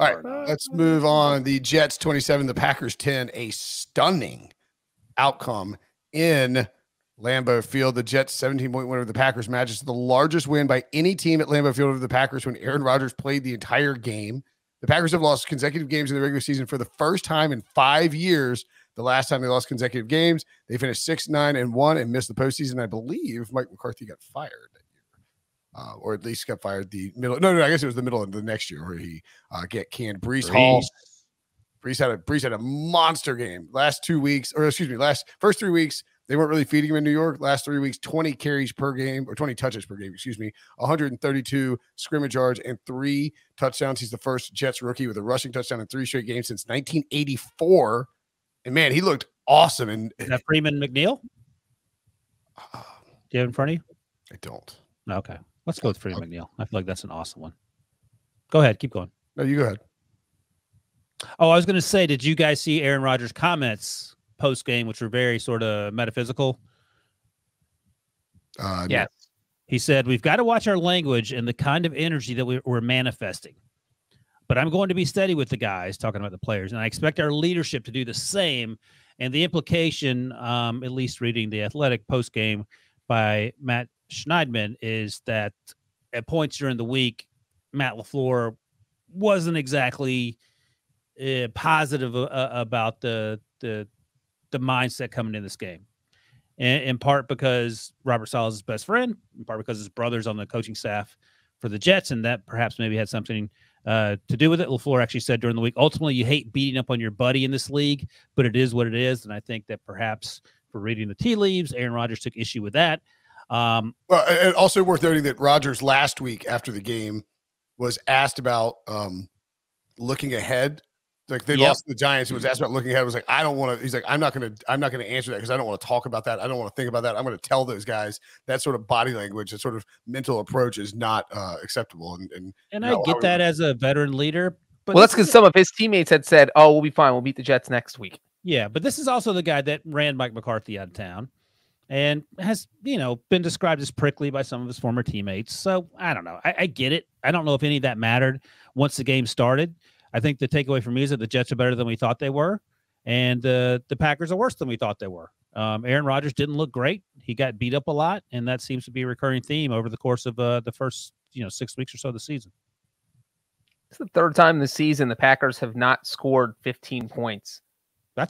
All right, let's move on. The Jets 27, the Packers 10, a stunning outcome in Lambeau Field. The Jets 17-point win over the Packers matches the largest win by any team at Lambeau Field over the Packers when Aaron Rodgers played the entire game. The Packers have lost consecutive games in the regular season for the first time in 5 years. The last time they lost consecutive games, they finished 6-9-1 and missed the postseason. I believe Mike McCarthy got fired that year, or at least got fired the middle. No, I guess it was the middle of the next year where he get canned. Breece Hall, Breece had a monster game. First 3 weeks they weren't really feeding him in New York. Last 3 weeks, 20 carries per game, or 20 touches per game, 132 scrimmage yards and 3 touchdowns. He's the first Jets rookie with a rushing touchdown in 3 straight games since 1984. And man, he looked awesome. And is that Freeman McNeil? Do you have in front of you? I don't. Okay. Let's go with Freeman McNeil. I feel like that's an awesome one. Go ahead. Keep going. No, you go ahead. Oh, I was going to say, did you guys see Aaron Rodgers' comments post game, which were very sort of metaphysical? Yeah. No. He said, "We've got to watch our language and the kind of energy that we're manifesting. But I'm going to be steady with the guys," talking about the players, "and I expect our leadership to do the same." And the implication, at least reading the Athletic post game by Matt Schneidman, is that at points during the week, Matt LaFleur wasn't exactly positive about the mindset coming in this game, in part because Robert Saleh is his best friend, in part because his brother's on the coaching staff for the Jets, and that perhaps maybe had something to do with it. LaFleur actually said during the week, "Ultimately, you hate beating up on your buddy in this league, but it is what it is." And I think that perhaps for reading the tea leaves, Aaron Rodgers took issue with that. Well, and also worth noting that Rodgers last week after the game was asked about looking ahead. Like they lost to the Giants. He was asked about looking ahead. He was like, "I don't want to." He's like, "I'm not gonna answer that because I don't want to talk about that. I don't want to think about that. I'm gonna tell those guys." That sort of body language, that sort of mental approach, is not acceptable. And I get that as a veteran leader. But well, that's because some of his teammates had said, "Oh, we'll be fine. We'll beat the Jets next week." Yeah, but this is also the guy that ran Mike McCarthy out of town, and has been described as prickly by some of his former teammates. So I don't know. I get it. I don't know if any of that mattered once the game started. I think the takeaway for me is that the Jets are better than we thought they were, and the Packers are worse than we thought they were. Aaron Rodgers didn't look great. He got beat up a lot, and that seems to be a recurring theme over the course of the first 6 weeks or so of the season. It's the third time this season the Packers have not scored 15 points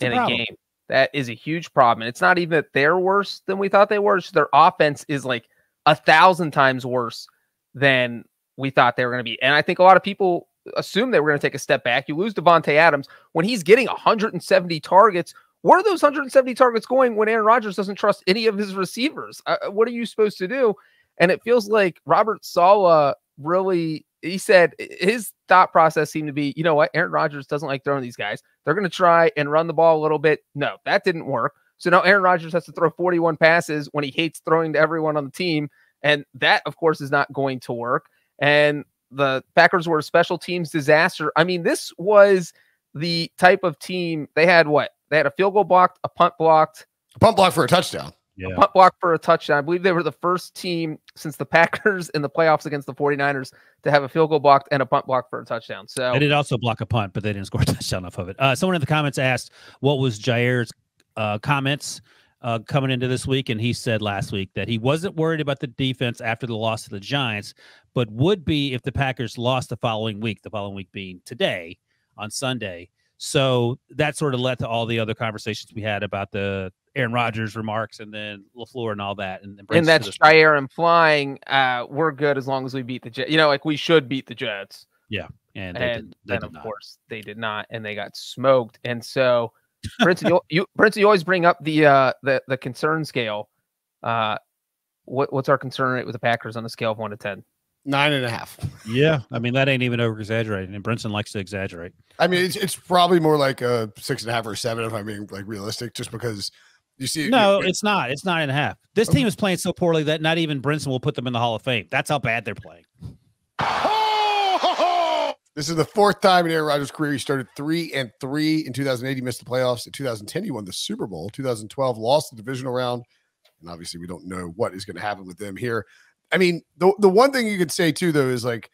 in a game. That is a huge problem. And it's not even that they're worse than we thought they were. It's their offense is like 1,000 times worse than we thought they were going to be. And I think a lot of people assume they were going to take a step back. You lose Devontae Adams when he's getting 170 targets. Where are those 170 targets going when Aaron Rodgers doesn't trust any of his receivers? What are you supposed to do? And it feels like Robert Saleh really, he said his thought process seemed to be, you know what? Aaron Rodgers doesn't like throwing these guys. They're going to try and run the ball a little bit. No, that didn't work. So now Aaron Rodgers has to throw 41 passes when he hates throwing to everyone on the team. And that, of course, is not going to work. And the Packers were a special teams disaster. I mean, this was the type of team they had. What? They had a field goal blocked, a punt blocked. A punt block for a touchdown. Yeah. A punt block for a touchdown. I believe they were the first team since the Packers in the playoffs against the 49ers to have a field goal blocked and a punt block for a touchdown. So they did also block a punt, but they didn't score a touchdown off of it. Someone in the comments asked, what was Jaire's comments coming into this week, and he said last week that he wasn't worried about the defense after the loss to the Giants, but would be if the Packers lost the following week, being today on Sunday. So that sort of led to all the other conversations we had about the Aaron Rodgers remarks and then LaFleur and all that. And that's Ja'ire and flying. We're good as long as we beat the Jets. Like we should beat the Jets. Yeah. And of course they did not, and they got smoked. And so Brinson, you always bring up the concern scale. What's our concern rate with the Packers on a scale of 1 to 10? 9.5. Yeah, I mean that ain't even over exaggerating, and Brinson likes to exaggerate. I mean, it's probably more like a 6.5 or 7 if I'm being like realistic, just because you see. No, it's not. It's 9.5. This team is playing so poorly that not even Brinson will put them in the Hall of Fame. That's how bad they're playing. This is the 4th time in Aaron Rodgers' career. He started 3-3 in 2008. He missed the playoffs. In 2010, he won the Super Bowl. 2012, lost the divisional round. And obviously, we don't know what is going to happen with them here. I mean, the one thing you could say, too, though, is like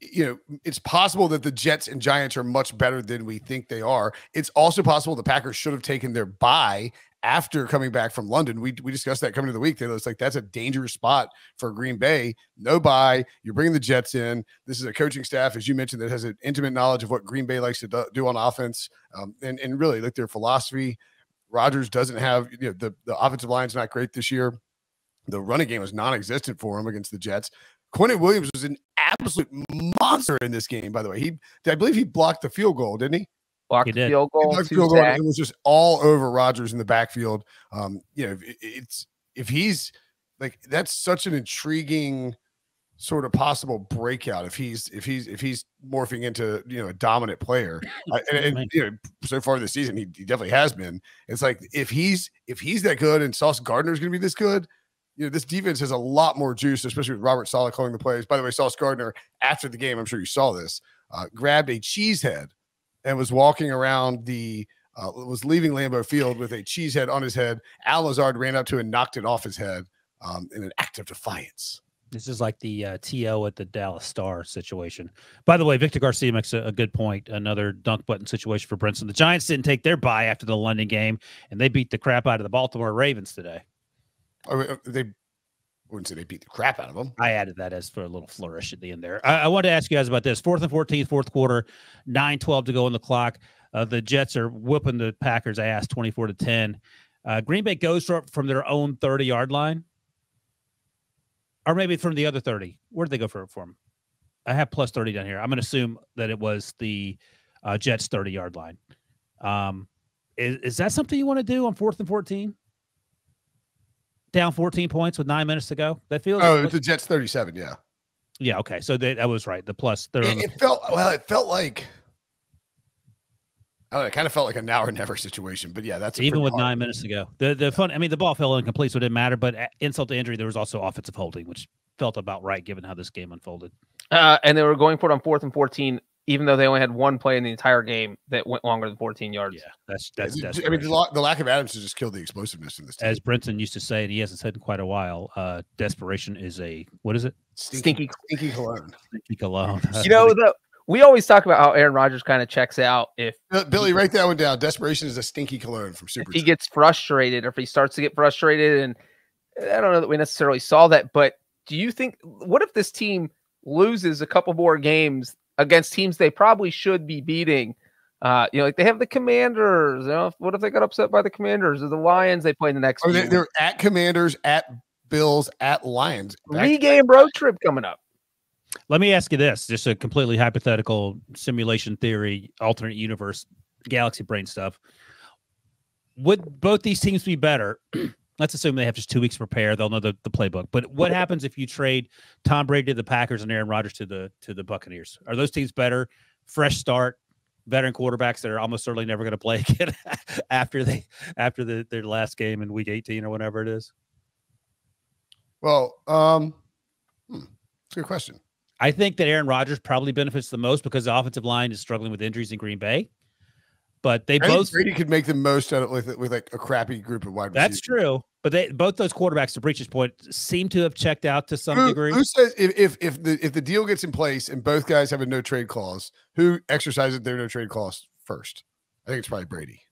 you know, it's possible that the Jets and Giants are much better than we think they are. It's also possible the Packers should have taken their bye after coming back from London. We discussed that coming to the week. It was like, that's a dangerous spot for Green Bay. No bye. You're bringing the Jets in. This is a coaching staff, as you mentioned, that has an intimate knowledge of what Green Bay likes to do on offense. And really like their philosophy. Rodgers doesn't have, you know, the offensive line's not great this year. The running game was non-existent for him against the Jets. Quentin Williams was an absolute monster in this game, by the way. I believe he blocked the field goal, didn't he? Blocked the field goal. It was just all over Rodgers in the backfield. You know, if he's like, that's such an intriguing sort of possible breakout. If he's morphing into, you know, a dominant player, and you know, so far this season he definitely has been. It's like if he's that good, and Sauce Gardner is going to be this good. You know, this defense has a lot more juice, especially with Robert Saleh calling the plays. By the way, Sauce Gardner, after the game, I'm sure you saw this, grabbed a cheese head and was walking around was leaving Lambeau Field with a cheese head on his head. Al Azard ran up to and knocked it off his head in an act of defiance. This is like the TO at the Dallas Star situation. By the way, Victor Garcia makes a good point. Another dunk button situation for Brinson. The Giants didn't take their bye after the London game, and they beat the crap out of the Baltimore Ravens today. I wouldn't say they beat the crap out of them. I added that as for a little flourish at the end there. I wanted to ask you guys about this. 4th and 14, fourth quarter, 9:12 to go on the clock. The Jets are whooping the Packers' ass, 24-10. Green Bay goes from their own 30-yard line, or maybe from the other 30. Where did they go for them? I have plus 30 down here. I'm going to assume that it was the Jets' 30-yard line. Is that something you want to do on 4th and 14? Down 14 points with 9 minutes to go. That feels. Oh, it's the Jets 37. Yeah. Yeah. Okay. So I was right. The plus. It felt like. I don't know, it kind of felt like a now or never situation, but yeah, that's even with 9 minutes to go. The fun. I mean, the ball fell incomplete, so it didn't matter. But insult to injury, there was also offensive holding, which felt about right given how this game unfolded. And they were going for it on 4th and 14. Even though they only had one play in the entire game that went longer than 14 yards. Yeah, that's. I mean, the lack of Adams has just killed the explosiveness in this team. As Brinson used to say, and he hasn't said in quite a while, desperation is a, what is it? Stinky cologne. Stinky cologne. You know, we always talk about how Aaron Rodgers kind of checks out if. Billy, write that one down. Desperation is a stinky cologne from Super. If he gets frustrated, or if he starts to get frustrated, and I don't know that we necessarily saw that, but do you think, what if this team loses a couple more games against teams they probably should be beating? You know, like they have the Commanders. You know, what if they got upset by the Commanders or the Lions they play in the next game? They're at Commanders, at Bills, at Lions. Three-game road trip coming up. Let me ask you this. Just a completely hypothetical simulation theory, alternate universe, galaxy brain stuff. Would both these teams be better? Let's assume they have just 2 weeks to prepare. They'll know the playbook. But what happens if you trade Tom Brady to the Packers and Aaron Rodgers to the Buccaneers? Are those teams better? Fresh start, veteran quarterbacks that are almost certainly never going to play again after their last game in Week 18 or whatever it is. Well, it's a good question. I think that Aaron Rodgers probably benefits the most because the offensive line is struggling with injuries in Green Bay. But they both Brady could make the most out of it with like a crappy group of wide receivers. That's true. But they both those quarterbacks, to Breece's point, seem to have checked out to some degree. Who says if the deal gets in place and both guys have a no trade clause, who exercises their no trade clause first? I think it's probably Brady.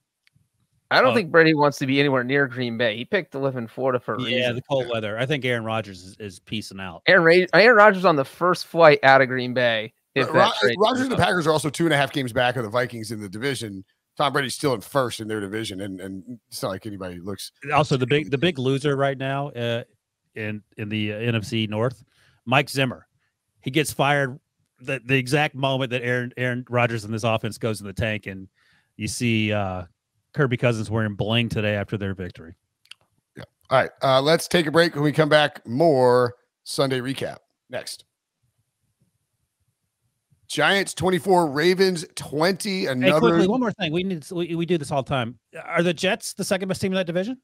I don't think Brady wants to be anywhere near Green Bay. He picked to live in Florida for a reason. Yeah, the cold weather. I think Aaron Rodgers is peacing out. Aaron Rodgers on the first flight out of Green Bay. Rodgers and the Packers are also 2.5 games back of the Vikings in the division. Tom Brady's still in first in their division, and it's not like anybody looks. Also, the big loser right now in the NFC North, Mike Zimmer. He gets fired the exact moment that Aaron Rodgers and this offense goes in the tank, and you see Kirby Cousins wearing bling today after their victory. Yeah. All right. Let's take a break. When we come back, more Sunday recap next. Giants 24, Ravens 20. Another. Hey, quickly, one more thing. We do this all the time. Are the Jets the second best team in that division?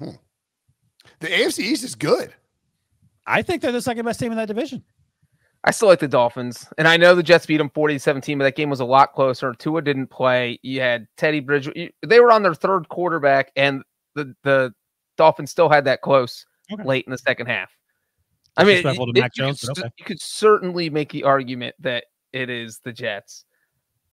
The AFC East is good. I think they're the second best team in that division. I still like the Dolphins, and I know the Jets beat them 40-17, but that game was a lot closer. Tua didn't play. You had Teddy Bridgewater. They were on their third quarterback, and the Dolphins still had that close late in the second half. I mean, to Mac Jones, you could certainly make the argument that it is the Jets.